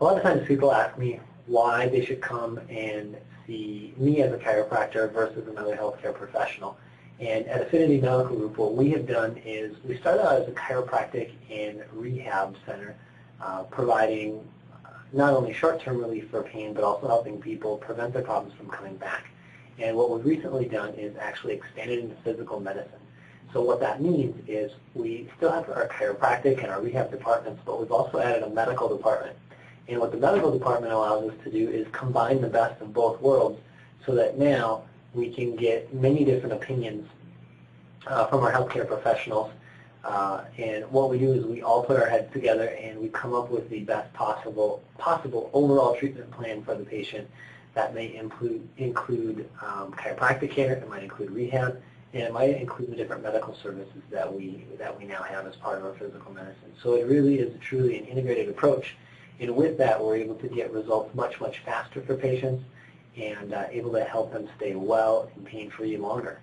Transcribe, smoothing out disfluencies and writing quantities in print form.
a lot of times people ask me why they should come and see me as a chiropractor versus another healthcare professional. And at Affinity Medical Group, what we have done is we started out as a chiropractic and rehab center, providing not only short-term relief for pain, but also helping people prevent their problems from coming back. And what we've recently done is actually expanded into physical medicine. So what that means is we still have our chiropractic and our rehab departments, but we've also added a medical department. And what the medical department allows us to do is combine the best of both worlds so that now we can get many different opinions from our healthcare professionals. And what we do is we all put our heads together and we come up with the best possible overall treatment plan for the patient. That may include chiropractic care, it might include rehab, and it might include the different medical services that we now have as part of our physical medicine. So it really is truly an integrated approach. And with that, we're able to get results much, much faster for patients, and able to help them stay well and pain-free longer.